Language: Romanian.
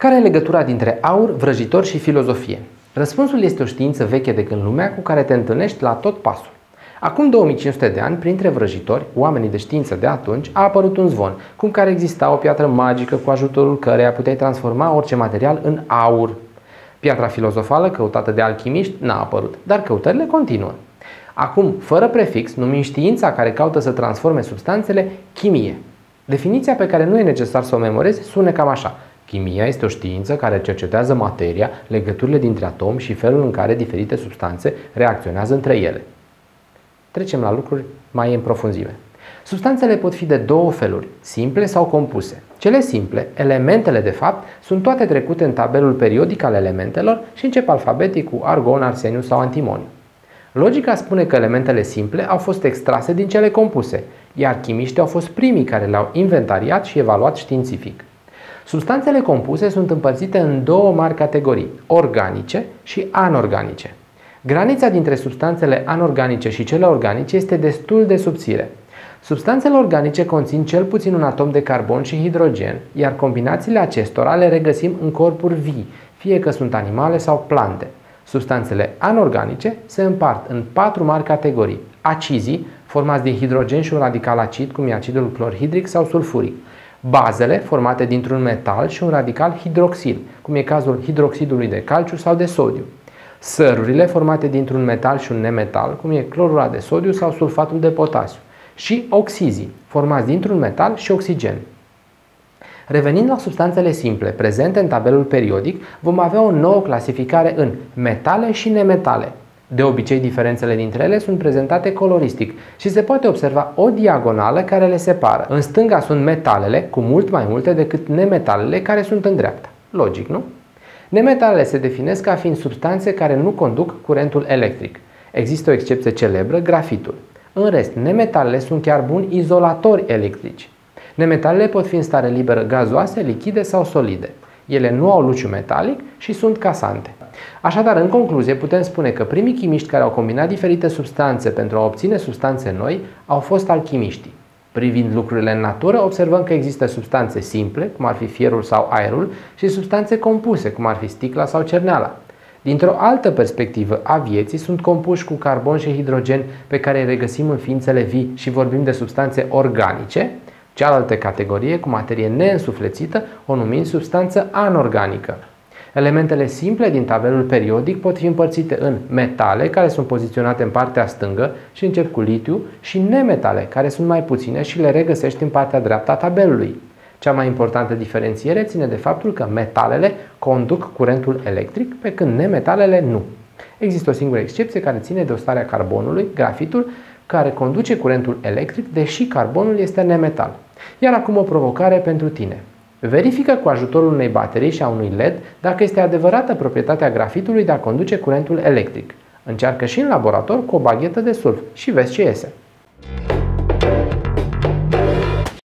Care e legătura dintre aur, vrăjitor și filozofie? Răspunsul este o știință veche de când lumea, cu care te întâlnești la tot pasul. Acum 2500 de ani, printre vrăjitori, oamenii de știință de atunci, a apărut un zvon, cum care exista o piatră magică cu ajutorul căreia puteai transforma orice material în aur. Piatra filozofală, căutată de alchimiști, n-a apărut, dar căutările continuă. Acum, fără prefix, numim știința care caută să transforme substanțele chimie. Definiția pe care nu e necesar să o memorezi sună cam așa. Chimia este o știință care cercetează materia, legăturile dintre atom și felul în care diferite substanțe reacționează între ele. Trecem la lucruri mai în profunzime. Substanțele pot fi de două feluri, simple sau compuse. Cele simple, elementele de fapt, sunt toate trecute în tabelul periodic al elementelor și încep alfabetic cu argon, arseniu sau antimoniu. Logica spune că elementele simple au fost extrase din cele compuse, iar chimiștii au fost primii care le-au inventariat și evaluat științific. Substanțele compuse sunt împărțite în două mari categorii, organice și anorganice. Granița dintre substanțele anorganice și cele organice este destul de subțire. Substanțele organice conțin cel puțin un atom de carbon și hidrogen, iar combinațiile acestora le regăsim în corpuri vii, fie că sunt animale sau plante. Substanțele anorganice se împart în patru mari categorii. Acizii, formați din hidrogen și un radical acid, cum e acidul clorhidric sau sulfuric. Bazele, formate dintr-un metal și un radical hidroxil, cum e cazul hidroxidului de calciu sau de sodiu. Sărurile, formate dintr-un metal și un nemetal, cum e clorura de sodiu sau sulfatul de potasiu. Și oxizii, formați dintr-un metal și oxigen. Revenind la substanțele simple prezente în tabelul periodic, vom avea o nouă clasificare în metale și nemetale. De obicei, diferențele dintre ele sunt prezentate coloristic și se poate observa o diagonală care le separă. În stânga sunt metalele, cu mult mai multe decât nemetalele, care sunt în dreapta. Logic, nu? Nemetalele se definesc ca fiind substanțe care nu conduc curentul electric. Există o excepție celebră, grafitul. În rest, nemetalele sunt chiar buni izolatori electrici. Nemetalele pot fi în stare liberă gazoase, lichide sau solide. Ele nu au luciu metalic și sunt casante. Așadar, în concluzie, putem spune că primii chimiști care au combinat diferite substanțe pentru a obține substanțe noi au fost alchimiștii. Privind lucrurile în natură, observăm că există substanțe simple, cum ar fi fierul sau aerul, și substanțe compuse, cum ar fi sticla sau cerneala. Dintr-o altă perspectivă a vieții, sunt compuși cu carbon și hidrogen pe care îi regăsim în ființele vii și vorbim de substanțe organice, cealaltă categorie, cu materie neînsuflețită, o numim substanță anorganică. Elementele simple din tabelul periodic pot fi împărțite în metale, care sunt poziționate în partea stângă și încep cu litiu, și nemetale, care sunt mai puține și le regăsești în partea dreaptă a tabelului. Cea mai importantă diferențiere ține de faptul că metalele conduc curentul electric, pe când nemetalele nu. Există o singură excepție care ține de starea carbonului, grafitul, care conduce curentul electric, deși carbonul este nemetal. Iar acum o provocare pentru tine. Verifică cu ajutorul unei baterii și a unui LED dacă este adevărată proprietatea grafitului de a conduce curentul electric. Încearcă și în laborator cu o baghetă de sulf și vezi ce iese.